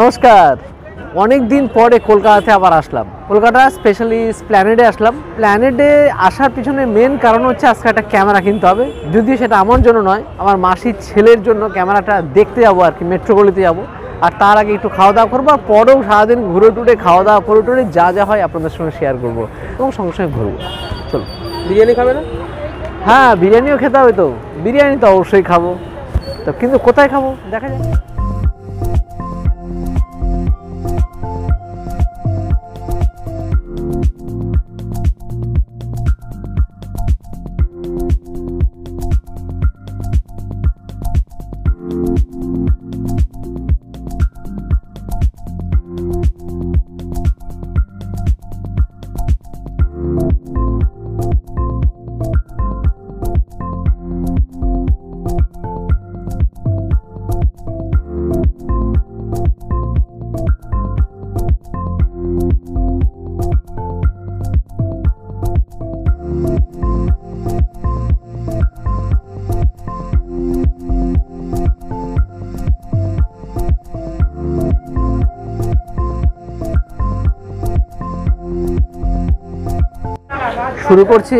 नमस्कार अनेक दिन परे कलकाता आबार आसलाम कलकाता स्पेशली प्लैनेडे आसलाम प्लैनेडे आसार पिछने मेन कारण होच्छे आजके एकटा कैमरा किनते होबे यदिओ सेटा आमार जोन्नो नय आमार मासिर छेलेर जोन्नो कैमराटा देखते जाबो आर कि मेट्रोगलिते जाबो और तार आगे एकटु खावा दावा करबो आर परेओ सारा दिन घुरे टुरे खावा दावा करे टुरे जा जा हय आपनादेर संगे शेयर करबो एबं संगे संगे घुरबो चलो बिरियानि खाबे ना हाँ बिरियानिओ खेते होबे तो बिरियानि तो अवश्यई खाबो तो किन्तु कोथाय खाबो देखा जाक शुरू करछी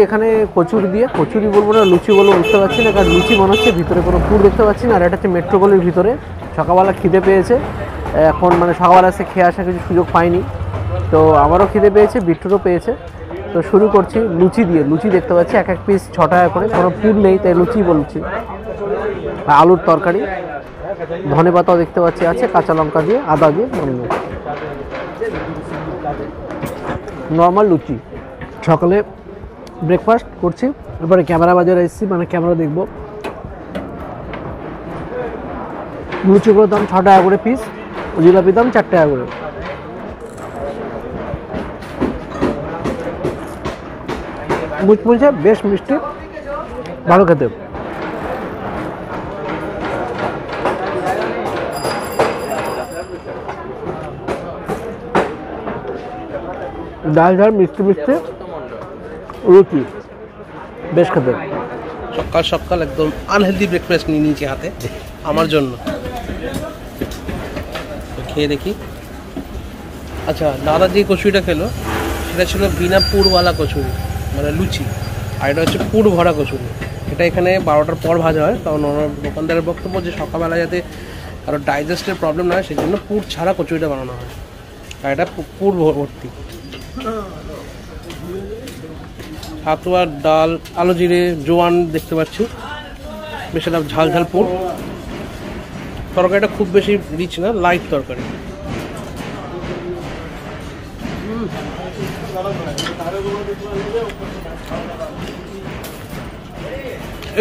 कचुर दिए कचुरी बोलबो ना लुचि बोलबो बुझते पारछि ना कारण लुचि मन होच्छे भितरे कोनो पुर देखते पाच्छी ना और एटा होच्छे मेट्रोगलिर भितरे सकालबेला खिदे पेयेछे एखन माने सकालबेला से खेये आसार किछु सुयोग पाइनि तो आमारो खिदे पेयेछे बिट्टुरও पेयेछे तो शुरू करछी लुचि दिए लुचि देखते पाच्छी एक एक पिस 6 टाका करे कोनो पुर नेই তাই লুচি বলছি आलुर तरकारी धने पाताও देखते पाच्छी आछे काँचा लंका दिए आदा दिए नर्माल लुचि सकाले ब्रेकफास्ट कर कैमरा बजारे मैं कैमरा देखो लुचिगुलो दाम 6 टाका करे पिस जिलापी दाम 4 टाका करे मुचमुचे बेश मिष्टि भालो खेते डाल डाल मिष्टि मिष्टि रुचि बेश खाते सकाल सकाल एकदम आनहेल्दी ब्रेकफास्ट नहीं नीचे हाथे आमार जोन्नो खे देखी अच्छा दादा जी कचुरिटा खेलो सेटा छिलो बिना पुरवाला कचुरि माने लुचि और एटा होच्छे पुर भरा कचुरि एटा एखाने 12टार पर भाजा हय तखन दोकानदारेर बक्तव्य जे सकालबेला जाते कारो डाइजेस्टेर प्रब्लेम ना हय सेजोन्नो पुर छाड़ा कचुरिटा बानानो हय और एटा पुर भर्ती हाथुआ डाल आलू जिरे जोआन देखते पाচ্ছি বেশ একটা ঝাল ঝাল পুর তরকারিটা খুব বেশি রিচ না লাইট তরকারি এই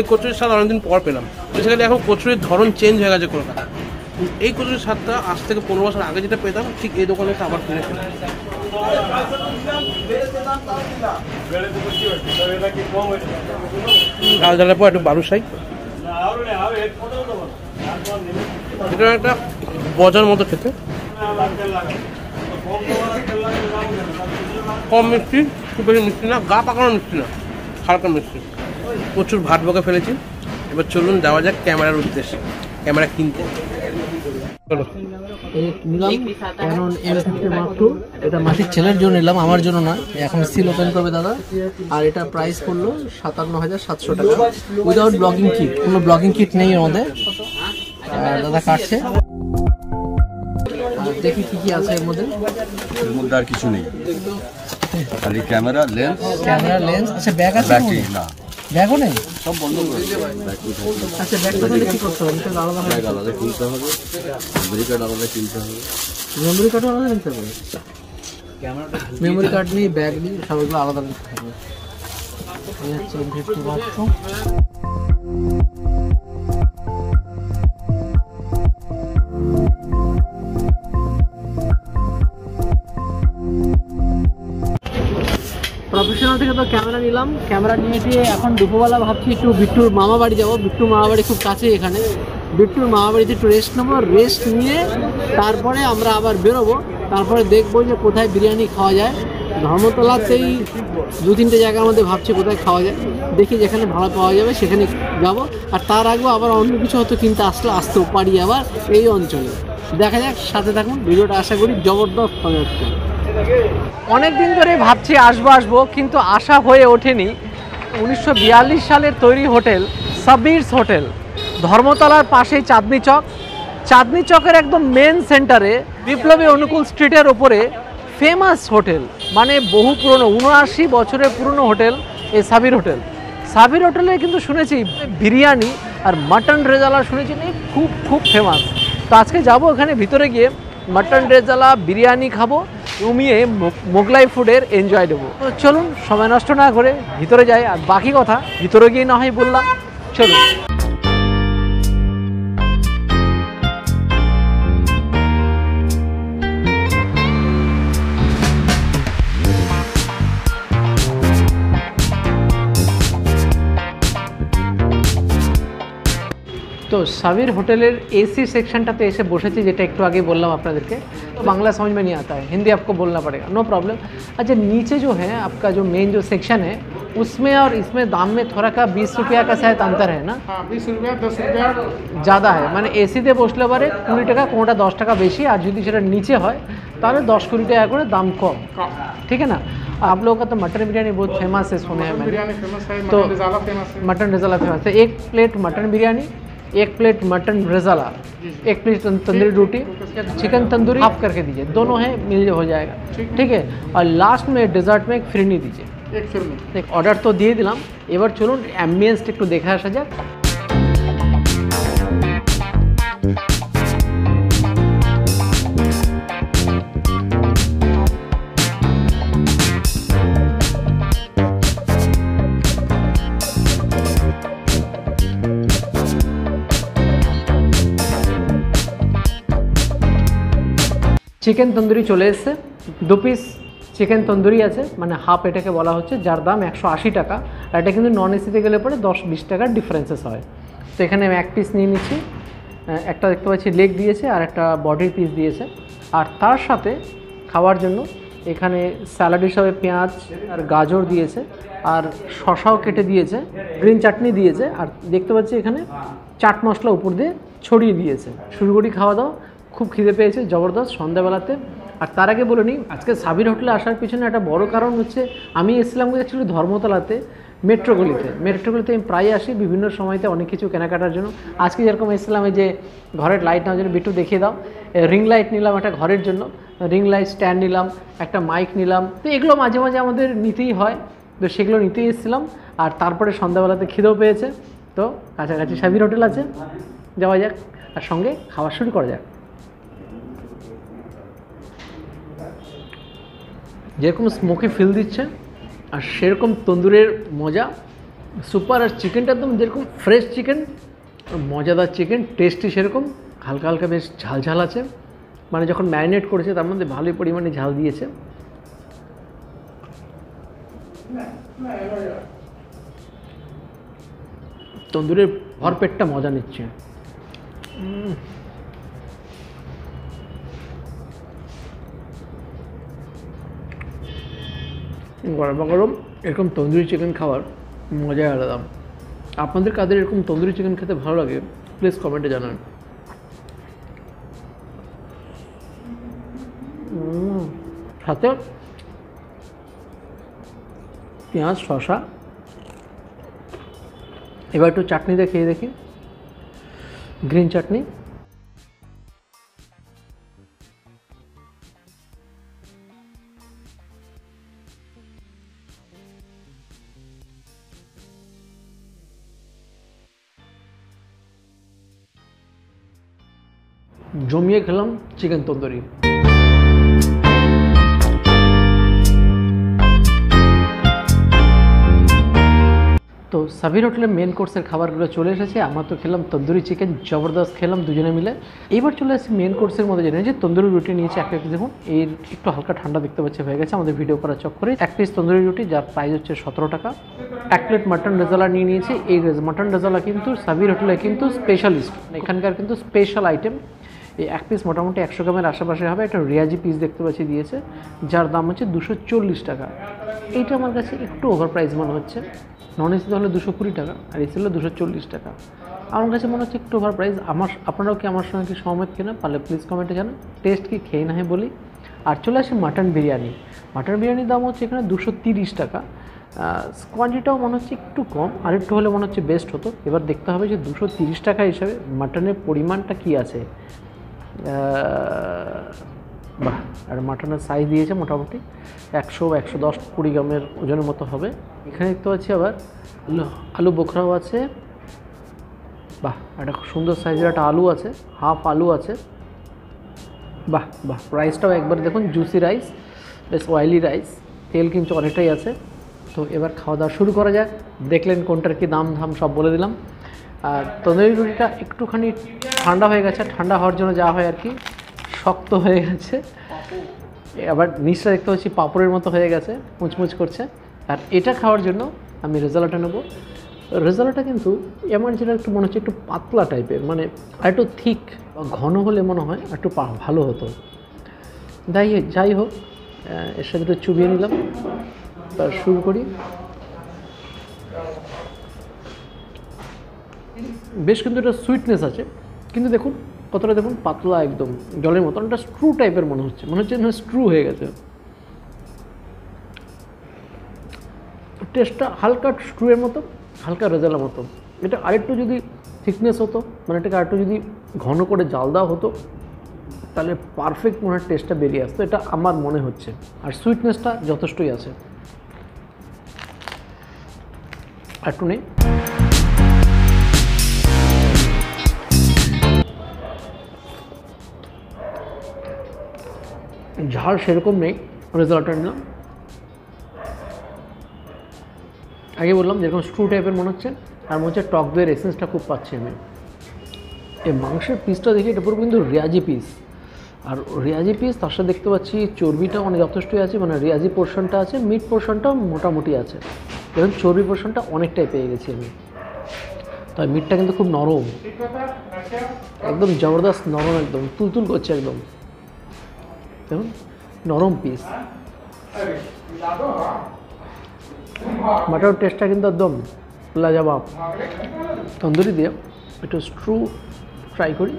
কচুরি স্বাদ অনেকদিন পর পেলাম বেসিক্যালি এখন কচুরির ধরন চেঞ্জ হয়ে গেছে কলকাতা এই কচুরির স্বাদটা আজ থেকে 15 বছর আগে যেটা পেতাম ঠিক এই দোকানে তো আবার ফিরে পেলাম बजार मत खेते कम मिस्टी खूब बेशी मिस्टी ना गा पाकानो मिस्टी ना हल्का मिस्टी प्रचुर भात बके फेलेछि एबार चलुन जावा जाक कैमरार उद्देश्ये कैमरा किनते चलो एक নিলাম কারণ M50 মাত্র এটা মাটির ছেলের জন্য নিলাম আমার জন্য না এখন সিল ওপেন করবে দাদা আর এটা প্রাইস পড়লো 57700 টাকা উইদাউট ব্লগিং কিট কোনো ব্লগিং কিট নেই আমাদের দাদা কাটছে আর দেখি কি কি আছে এর মধ্যে আর কিছু নেই খালি ক্যামেরা লেন্স আচ্ছা ব্যাগ আছে না ব্যাগও নেই সব বন্ধ করে আচ্ছা ব্যাগ তাহলে কি করতে হবে এটা আলাদা ব্যাগ আলাদা কিনতে হবে মেমরি কার্ড আলাদা কিনতে হবে মেমরি কার্ড আলাদা কিনতে হবে ক্যামেরাটা মেমরি কার্ড নেই ব্যাগ নেই সবগুলো আলাদা কিনতে হবে এই সব ভিডিও বাচ্চা प्रोफेशनल থেকে তো ক্যামেরা নিলাম ক্যামেরা নিয়ে দিয়ে এখন দুপুরবেলা ভাবছি একটু বিট্টুর মামা বাড়ি যাব বিট্টুর মামা বাড়ি খুব কাছে এখানে বিট্টুর মামা বাড়িতে একটু রেস্ট নেব রেস্ট নিয়ে তারপরে আমরা আবার বেরোবো তারপরে দেখবো যে কোথায় বিরিয়ানি খাওয়া যায় ধর্মতলাতেই দু তিনটে জায়গার মধ্যে ভাবছি কোথায় খাওয়া যায় দেখি যেখানে ভালো পাওয়া যাবে সেখানে যাব আর তার আগে আবার অন্য কিছু হয়তো কিনতে আসতেও পারি আবার এই অঞ্চলে देखा जाक साथे थाकुन भिडियोटा आशा करी जबरदस्त होबे। अनेक दिन धरे भाबछि आसबो आसबो किन्तु आशा हये ओठेनि। 1942 सालेर तैरी होटेल साबिर्स होटेल धर्मतलार पाशेई चाँदनी चक। चाँदनी चकेर एकदम मेन सेंटारे विप्लबी अनुकूल स्ट्रीटेर उपरे फेमास होटेल माने बहु पुरानो 79 बछरेर पुरानो होटेल ए साबिर होटेल। साबिर होटेले किन्तु शुनेछि बिरियानि और मटन रेजाला शुनेछि खूब खूब फेमास। तो आज के जाबो एखाने भितरे गिये मटन रेजाला बिरियानि खाबो उमिये मोगलाई फुडेर एनजय देबो। तो चलुन समय नष्ट ना करे भितरे जाई और बाकी कथा भितरे गिये ना हय बोललाम। चलुन तो साबिर होटेलेर एसी सेक्शनटा तो ऐसे बसेছি যেটা একটু আগে বললাম আপনাদেরকে। तो बांग्ला समझ में नहीं आता है, हिंदी आपको बोलना पड़ेगा, नो प्रॉब्लम। अच्छा नीचे जो है आपका जो मेन जो सेक्शन है उसमें और इसमें दाम में थोड़ा का 20 रुपया का शायद अंतर है ना। हाँ 20 रुपया 10 रुपया ज़्यादा है मैंने एसीते बसले पारे 20 টাকা কোনটা 10 টাকা বেশি আর যদি সেটা নিচে হয় তাহলে 10-20 টাকা করে দাম কম, ठीक है ना। आप लोगों का तो मटन बिरयानी बहुत फेमस है, सुना है मैंने। तो मटन रेजाला फेमस है, एक प्लेट मटन बिरयानी, एक प्लेट मटन रेजाला, एक प्लेट तंदूरी रोटी, चिकन तंदूरी हाफ करके दीजिए, दोनों हैं मिल हो जाएगा, ठीक है। और लास्ट में डेजर्ट में एक फिरनी दीजिए। एक ऑर्डर तो दिए दिलाम, एबार चलुन एम्बियेंसटा एकटु देखे आसा जाक। चिकेन तंदूरी चले एस 2 पिस चिकेन तंदूरी आज मैं हाफ एटे बला हे जार दाम 180 टाका। एट क्योंकि नन एसिते गेले पड़े 10-20 टाकार डिफारेंसेस है। तो ये 1 पिस नहीं निची, एक देखते लेग दिए और एक बडिर पिस दिए और तार साथे खावार जन्य एखाने सैलाड हिसाब से पेंयाज और गाजर दिए और शशाओ केटे दिए, ग्रीन चाटनी दिए और देखते एखाने चाट मसला ऊपर दिए छड़िए दिए। शुरू करी खावा दावा, खूब खिदे पेয়েছে जबरदस्त सन्ध्या बेलाते। और तार आगे बोले नहीं आज के साबिर होटेले आसार पिछने एक बड़ो कारण हे आमी एसलाम एक्चुअली धर्मतलाते मेट्रोगलिते। मेट्रोगलिते आमी प्राय आसि विभिन्न समयते अनेक किछु केनाकाटार जन्य। आज के जेरकम एसलामे जे घरेर लाइट नाओ जन्य बिट्टु देखिए दाओ, रिंग लाइट निलाम एक घरेर जन्य, रिंग लाइट स्टैंड निलाम, एक माइक निलाम। तो एगुलो माझे माझे आमादेर नितेई हय, तो सेगुलो नितेई एसलाम। और तारपरे सन्ध्या बेलाते खिदेओ पेয়েছে। तो काछाकाछि साबिर होटेल आछे, जाओया जाक आर संगे खावा शुरू करा जाक। जेरकम स्मोकी फिल दिच्छे और सेरकम तंदुरेर मजा सुपार। और चिकेनटा एकदम जेरकम फ्रेश चिकेन, मजादार चिकेन, टेस्टी सेरकम, हल्का हल्का बेश झाल झाल आछे, माने जखन मैरिनेट करेछे तार मध्ये भालोई परिमाणे झाल दिएछे। तंदुरेर भरपेटटा मजा निच्छे। गरमा गरम एरकम तंदूरी चिकेन खावार मजाई आलादा। आपनादेर काদের এরকম तंदूरी चिकेन खेते भालो लागे प्लिज कमेंटे जानान। साथे पेঁয়াজ শসা, এবার একটু চাটনি দেখে দেখি, গ্রিন চাটনি। जमिए खेलाम चिकेन तंदूरी। तो साबिर होटेले मेन कोर्सर खाबारगुलो चले एसेछे, आमरा तो खेलाम तंदूरी चिकेन, जबरदस्त खेलाम दुजने मिले। एबार चले आसि मेन कोर्सर मধ্যে, जेने जे तंदूरी रुटी निয়েছি एक पिस। देखुन एर एकटु हल्का ठंडा देखते पाच्छे হয়ে গেছে আমাদের ভিডিও করার চক্করে। 1 পিস तंदूरी रुटी जार प्राइस হচ্ছে 17 টাকা। 1 প্লেট মটন রেজালা নিয়ে নিয়েছি। এই মটন রেজালা কিন্তু সাবির হোটেলে কিন্তু স্পেশালিস্ট, এখানকার কিন্তু স্পেশাল আইটেম। एक पिस मोटामुटी 100 ग्राम आशापाशे है एक रियाजी पिस देखते दिए जार दाम होच्छे 240 टाका। एटा आमार काछे एकटू ओभार प्राइस मने होच्छे, नन एसि हलो 220 टाका और एसि हलो 240 टाका। आमार काछे मने होच्छे एकटू ओभार प्राइस। आपनाराओ कि आमार संगे कि सहमत किना पारले प्लिज कमेंटे जानान। टेस्ट कि खेये नाई बलि। और चले आसि मटन बिरियानि। मटन बिरियानिर दाम होच्छे एखाने 230 टाका। क्वान्टिटाओ मन होच्छे एकटू कम और एकटू होले मन होच्छे बेस्ट हतो। एबार देखते होबे जे 230 टाका हिसेबे मटनेर परिमाणटा कि आछे। বাহ, আর মাটনের সাইজ দিয়েছে মোটামুটি 100-110-20 গ্রামের ওজনের মতো হবে। এখানে দেখতে পাচ্ছি আবার আলু বোখরাও আছে। বাহ, একটা সুন্দর সাইজের একটা আলু আছে, হাফ আলু আছে। বাহ বাহ, রাইসটাও একবার দেখুন, জুসি রাইস, বেশ অয়েলি রাইস, তেল কিন্তু অনেকটাই আছে। তো এবার খাওয়া দাওয়া শুরু করা যাক। দেখলেন কোনটার কি দাম ধাম সব বলে দিলাম। আর তন্দুরি রুটিটা একটুখানি ঠান্ডা হয়ে গেছে, ঠান্ডা হওয়ার জন্য যা হয় আর কি, শক্ত হয়ে গেছে। আবার নিচটা দেখতে পাচ্ছি পাপড়ের মতো হয়ে গেছে, মুচমুচ করছে। আর এটা খাওয়ার জন্য আমি রেজালাটা নেব। রেজালাটা কিন্তু আমার যেটা একটু মনে হচ্ছে একটু পাতলা টাইপের, মানে আর একটু থিক বা ঘন হলে মনে হয় একটু ভালো হতো। যাই হোক, এর সাথে একটু চুবিয়ে নিলাম। তার শুরু করি। বেশ কিন্তু একটা সুইটনেস আছে, কিন্তু দেখুন কতটা, দেখুন পাতলা একদম জলের মতন, একটা স্ট্রু টাইপের মনে হচ্ছে না, স্ট্রু হয়ে গেছে। টেস্টটা হালকা স্ট্রুয়ের মতো, হালকা রেজালার মতো। এটা আরেকটু যদি থিকনেস হতো, মানে এটাকে আরেকটু যদি ঘন করে জাল দেওয়া হতো তাহলে পারফেক্ট মনে হয় টেস্টটা বেরিয়ে আসতো, এটা আমার মনে হচ্ছে। আর সুইটনেসটা যথেষ্টই আছে। একটু নেই ঝাল সেরকম নেই। রেজাল্টটা নিলাম। আগে বললাম যেরকম স্ট্রু টাইপের মনে হচ্ছে, আর মনে হচ্ছে টক দইয়ের এসেন্সটা খুব পাচ্ছি আমি। এই মাংসের পিসটা দেখি, এটা পুরো কিন্তু রিয়াজি পিস। আর রিয়াজি পিস, তার সাথে দেখতে পাচ্ছি চর্বিটা মানে যথেষ্টই আছে, মানে রিয়াজি পোর্শনটা আছে, মিট পোর্শনটাও মোটামুটি আছে, এবং চর্বি পোর্শনটা অনেকটাই পেয়ে গেছি আমি। তাই মিটটা কিন্তু খুব নরম, একদম জবরদস্ত নরম, একদম তুলতুল করছে একদম, দেখুন নরম পিস। মাটনের টেস্টটা কিন্তু একদম লাজাবাব। তন্দুরি দিয়ে একটু স্ট্রু ট্রাই করি।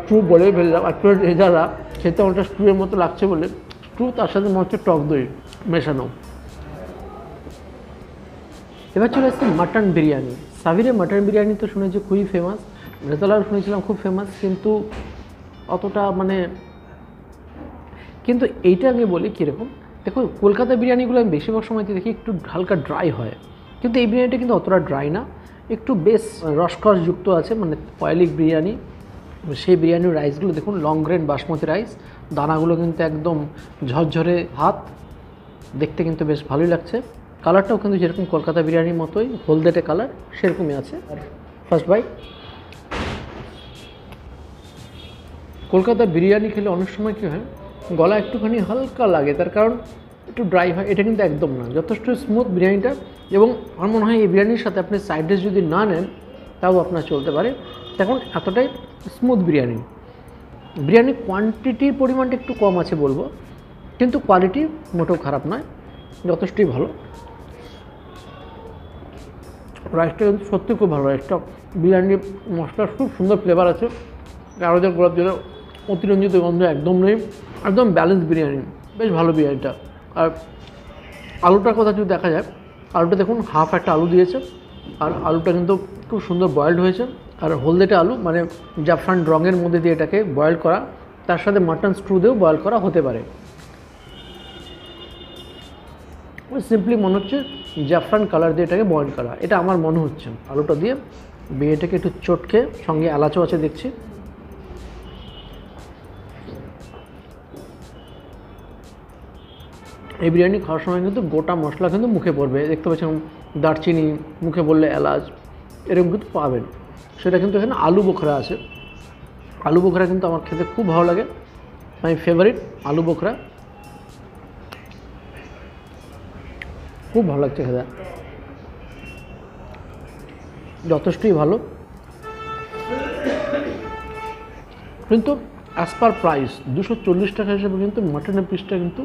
স্ট্রু বলেই ফেললাম, একটু রেজালা খেতে অনেকটা স্ট্রুয়ের মতো লাগছে বলে, স্ট্রু তার সাথে মনে হচ্ছে টক দই মেশানো। এবার চলে এসেছি মাটন বিরিয়ানি। সাবিরে মাটন বিরিয়ানি তো শুনেছি খুবই ফেমাস, রেজালাও শুনেছিলাম খুব ফেমাস, কিন্তু অতটা মানে, কিন্তু এইটা আমি বলি কীরকম। দেখো কলকাতা বিরিয়ানিগুলো আমি বেশিরভাগ সময়তে দেখি একটু হালকা ড্রাই হয়, কিন্তু এই বিরিয়ানিটা কিন্তু অতটা ড্রাই না, একটু বেশ রসকসযুক্ত আছে, মানে অয়েলি বিরিয়ানি। সেই বিরিয়ানির রাইসগুলো দেখুন, লং গ্রেন বাসমতি রাইস, দানাগুলো কিন্তু একদম ঝরঝরে ভাত, দেখতে কিন্তু বেশ ভালোই লাগছে। কালারটাও কিন্তু যেরকম কলকাতা বিরিয়ানির মতোই হলদেটে কালার, সেরকমই আছে। আর ফার্স্ট বাইট, কলকাতা বিরিয়ানি খেলে অনেক সময় কী হয়, গলা একটুখানি হালকা লাগে, তার কারণ একটু ড্রাই হয়। এটা কিন্তু একদম না, যথেষ্ট স্মুথ বিরিয়ানিটা। এবং আমার মনে হয় এই বিরিয়ানির সাথে আপনি সাইড ডিশ যদি না নেন তাও আপনার চলতে পারে, তখন এতটাই স্মুথ বিরিয়ানি। বিরিয়ানির কোয়ান্টিটির পরিমাণটা একটু কম আছে বলবো, কিন্তু কোয়ালিটি মোটেও খারাপ নয়, যথেষ্টই ভালো। রাইসটা কিন্তু সত্যি খুব ভালো, রাইসটা বিরিয়ানির মশলার খুব সুন্দর ফ্লেভার আছে, গাঢ়দের গোলাপ জলের অতিরঞ্জিত গন্ধ একদম নেই, একদম ব্যালেন্স বিরিয়ানি, বেশ ভালো বিরিয়ানিটা। আর আলুটার কথা যদি দেখা যায়, আলুটা দেখুন হাফ একটা আলু দিয়েছে, আর আলুটা কিন্তু খুব সুন্দর বয়েলড হয়েছে, আর হলদেটে আলু, মানে জাফরান রঙের মধ্যে দিয়ে এটাকে বয়েল করা, তার সাথে মাটন স্ট্রু দিয়েও বয়েল করা হতে পারে। সিম্পলি মনে হচ্ছে জাফরান কালার দিয়ে এটাকে বয়েল করা, এটা আমার মনে হচ্ছে। আলুটা দিয়ে বিরিয়ানিটাকে একটু চটকে, সঙ্গে এলাচও আছে দেখছি। এই বিরিয়ানি খাওয়ার সময় কিন্তু গোটা মশলা কিন্তু মুখে পড়বে, দেখতে পাচ্ছেন দারচিনি, মুখে পড়লে এলাচ, এরকম কিন্তু পাবেন। সেটা কিন্তু এখানে আলু বোখরা আছে, আলু বোখরা কিন্তু আমার খেতে খুব ভালো লাগে, আমি ফেভারিট আলু বোখরা, খুব ভালো লাগছে খেতে। যথেষ্টই ভালো কিন্তু অ্যাজ পার প্রাইস 240 টাকা হিসেবে কিন্তু মাটনের পিসটা কিন্তু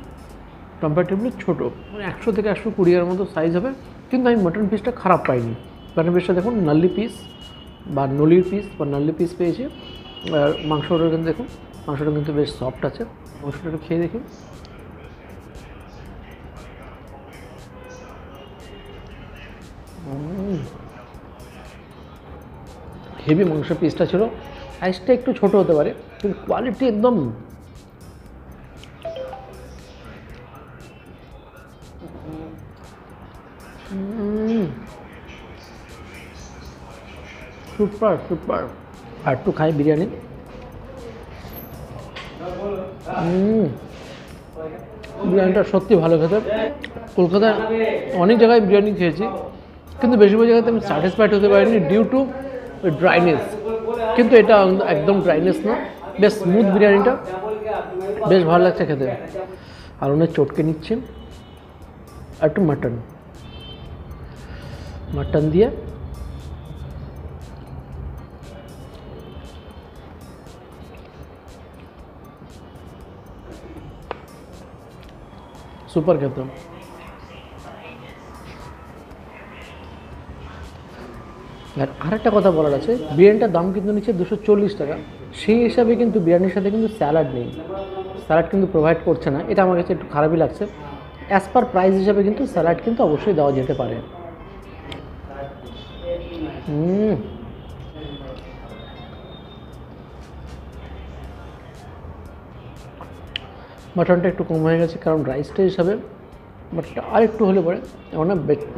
কম্পারেটিভলি ছোট মানে 100 থেকে 120 এর মতো সাইজ হবে কিন্তু আমি মটন পিসটা খারাপ পাইনি মাটন পিসটা দেখুন নলি পিস বা নলির পিস বা নলি পিস পেয়েছি আর মাংসটা কিন্তু দেখুন মাংসটা কিন্তু বেশ সফট আছে মাংসটা খেয়ে দেখুন हेवी मांस पिसटा छिलो साइजटा एकटू छोटो होते पारे किन्तु क्वालिटी एकदम सुपर सुपर और तो खाई बिरियानी बिरियानीटा सत्यि भालो खेते कलकातार अनेक जगह बिरियानी खेयेछि किन्तु बेशिरभाग जगहते आमि सैटिस्फाइड होते पारिनि ड्यू टू ड्राइनेस किन्तु एटा एकदम ड्राइनेस ना बेश स्मूथ बिरियानीटा बेश भालो लागছে খেতে আর উনি চটকে নিচ্ছেন একটু মটন মটন দিয়ে সুপার খেতে আর আরেকটা কথা বলার আছে বিরিয়ানির দাম কিন্তু নিচে 240 টাকা সেই হিসাবে কিন্তু বিরিয়ানির সাথে কিন্তু স্যালাড নেই স্যালাড কিন্তু প্রোভাইড করছে না এটা আমার কাছে একটু খারাপই লাগছে অ্যাজ পার প্রাইস হিসাবে কিন্তু স্যালাড কিন্তু অবশ্যই দেওয়া যেতে পারে মটনটা একটু কম হয়ে গেছে কারণ রাইসটা হিসাবে বাটটা আরেকটু হলে পরে ওনা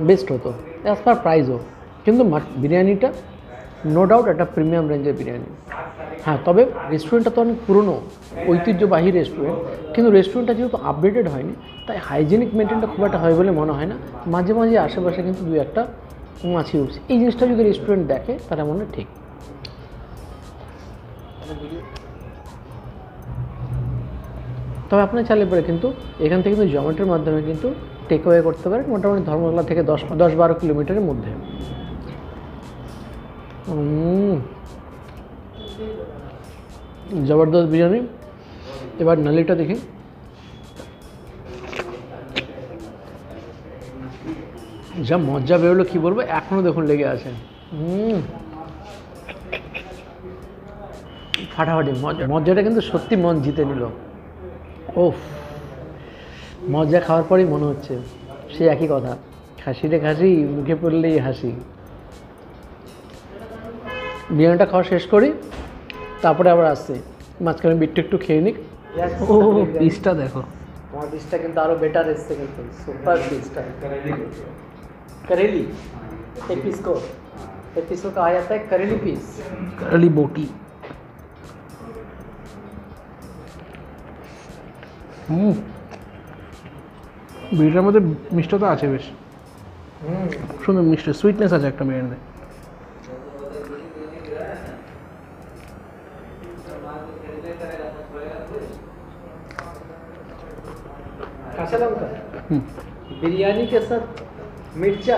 বেস্ট হতো অ্যাজ পার প্রাইসও किन्तु बिरियानीटा नो डाउट एक प्रिमियम रेंजर बिरियानी हाँ तब रेस्टुरेंटा तो अनेक पुरानो ऐतिह्यबाही रेस्टुरेंट किन्तु रेस्टुरेंटा जेहेतु आपडेटेड हयनि ताई हाइजेनिक मेंटेनटा खूब एक हय बोले मने हय ना माझे माझे आशेपाशे किन्तु दुई एकटा माछी उठछे एई जिनिसटा जोदि रेस्टुरेंट देखे ताहले मने ठीक तबे आपनि चाइले परे किन्तु एखान थेके किन्तु जोम्याटोर माध्यमे किन्तु टेक अवे करते पारेन मोटामुटी धर्मशाला थेके 10-12 किलोमीटरेर मध्ये जबरदस्त बिरियानी एबार नालीटा देखी जा मजा बेरोलो कि बोलबो एखोनो देखुन लेगे आछे फाटाफाटी मजा मजाटा किन्तु सत्यि मन जिते निल ओफ मजा खाওয়ার পরেই মনে হচ্ছে সেই একই কথা হাসি রে হাসি মুখে পড়লেই হাসি बिरियानी खावा शेष करी तारপরে আবার আসছে মাঝখানে বিটটা একটু খেয়ে নিক ও পিসটা দেখো তোমার পিসটা কিন্তু আরো বেটার এসেছে কিন্তু সুপার পিসটা करेली एक पीस को कहा जाता है करेली पीस करेली बोटी বিরিয়ানির মধ্যে মিষ্টিটা আছে বেশ সুন্দর মিষ্টি সুইটনেস আছে একটা বিরিয়ানিতে बिरयानी के साथ मिर्चा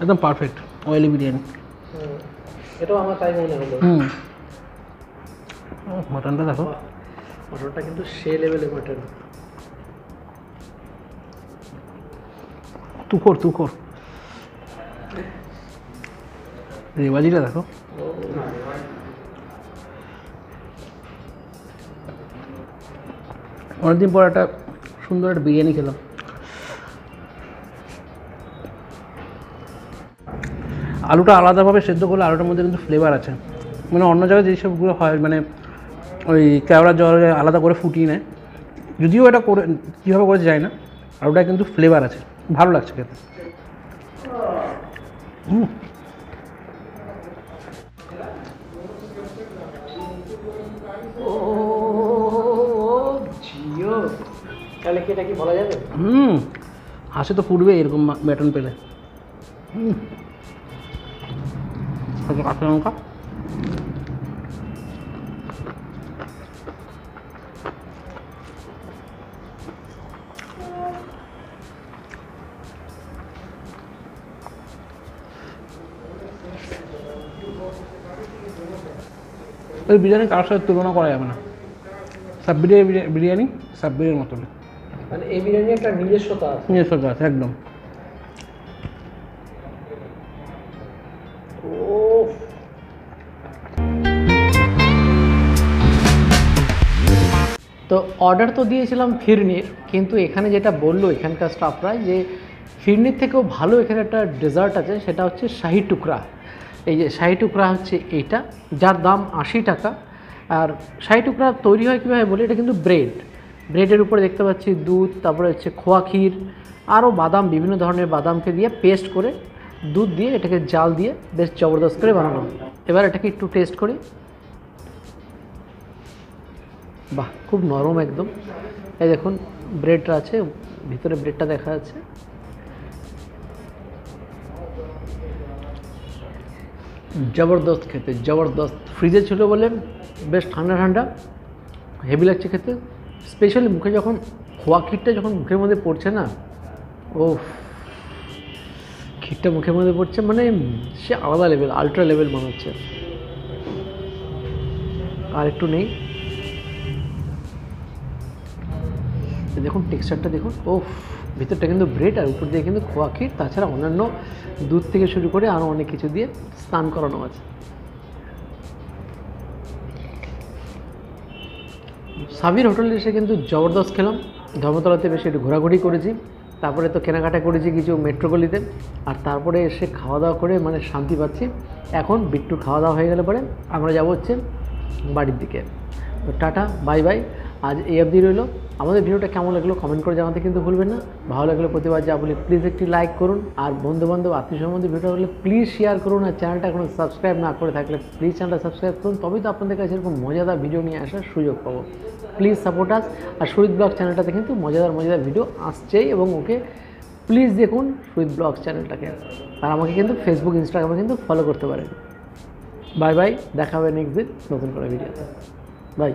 एकदम परफेक्ट ऑयली बिरयानी ये तो हमारा टाइम होने वाला मटनটা দেখো মটনটা কিন্তু সেই লেভেলের মটন তুকর রেওয়াজিটা দেখো অনেকদিন পর একটা সুন্দর একটা বিরিয়ানি খেলাম আলুটা আলাদাভাবে সেদ্ধ করলে আলুটার মধ্যে কিন্তু ফ্লেভার আছে মানে অন্য জায়গায় যেসবগুলো হয় মানে ওই কেওড়ার জলে আলাদা করে ফুটিয়ে নেয় যদিও এটা করে কীভাবে করেছে যায় না আলুটা কিন্তু ফ্লেভার আছে ভালো লাগছে খেতে তাহলে কি এটা কি বলা যাবে হাসি তো ফুটবে এরকম ম্যাটন পেলে আচ্ছা কাঁচা লঙ্কা ওই বিরিয়ানি কার সাথে তুলনা করা যাবে না। সাব্বিরের বিরিয়ানি সাব্বিরের মতন, মানে এই বিরিয়ানি একটা নিজস্বতা আছে, নিজস্বতা আছে একদম। তো অর্ডার তো দিয়েছিলাম ফিরনির, কিন্তু এখানে যেটা বললো এখানকার স্টাফরা যে ফিরনির থেকেও ভালো এখানে একটা ডেজার্ট আছে, সেটা হচ্ছে শাহি টুকরা। এই যে শাহি টুকরা হচ্ছে এইটা, যার দাম 80 টাকা। আর শাহি টুকরা তৈরি হয় কীভাবে বলি, এটা কিন্তু ব্রেডের উপরে দেখতে পাচ্ছি দুধ, তারপরে হচ্ছে খোয়া ক্ষীর, আরও বাদাম, বিভিন্ন ধরনের বাদামকে দিয়ে পেস্ট করে দুধ দিয়ে এটাকে জাল দিয়ে বেশ জবরদস্ত করে বানানো। এবার এটাকে একটু টেস্ট করি। বাহ, খুব নরম একদম। এই দেখুন ব্রেডটা আছে, ভিতরে ব্রেডটা দেখা যাচ্ছে। জবরদস্ত খেতে, জবরদস্ত। ফ্রিজে ছিল বলে বেশ ঠান্ডা ঠান্ডা হেভি লাগছে খেতে। স্পেশালি মুখে যখন খোয়া ক্ষীরটা যখন মুখের মধ্যে পড়ছে না, ও ক্ষীরটা মুখের মধ্যে পড়ছে, মানে সে আলাদা লেভেল, আলট্রা লেভেল মনে হচ্ছে। আর একটু নেই, দেখুন টেক্সচারটা দেখুন। ও ভিতরটা কিন্তু ব্রেড আর উপর দিয়ে কিন্তু খোয়া ক্ষীর, তাছাড়া অন্যান্য দুধ থেকে শুরু করে আরও অনেক কিছু দিয়ে স্নান করানো আছে। সাবির হোটেলে এসে কিন্তু জবরদস্ত খেলাম, ধর্মতলাতে বেশি একটু ঘোরাঘুরি করেছি, তারপরে তো কেনাকাটা করেছি কিছু মেট্রোগলিতে, আর তারপরে এসে খাওয়া দাওয়া করে মানে শান্তি পাচ্ছি। এখন বিট্টু খাওয়া দাওয়া হয়ে গেলে পরে আমরা যাব হচ্ছে বাড়ির দিকে। তো টাটা, বাই বাই, আজ এই অবধি রইল। আমাদের ভিডিওটা কেমন লাগলো কমেন্ট করে জানাতে কিন্তু ভুলবেন না। ভালো লাগলে প্রতিবার যা বলি প্লিজ একটি লাইক করুন, আর বন্ধুবান্ধব আত্মীয় সম্বন্ধে ভিডিওটা হলে প্লিজ শেয়ার করুন, আর চ্যানেলটা এখনও সাবস্ক্রাইব না করে থাকলে প্লিজ চ্যানেলটা সাবস্ক্রাইব করুন, তবেই তো আপনাদের কাছে এরকম মজাদার ভিডিও নিয়ে আসার সুযোগ পাবো। Please support us. আর সুরিত ব্লগ চ্যানেলটাতে কিন্তু মজাদার ভিডিও আসছেই, এবং ওকে প্লিজ দেখুন সুরিত ব্লগ চ্যানেলটাকে। আর আমাকে কিন্তু ফেসবুক, ইনস্টাগ্রামে কিন্তু ফলো করতে পারেন। বাই বাই, দেখা হবে নেক্সট দিন নতুন করে ভিডিওতে। বাই।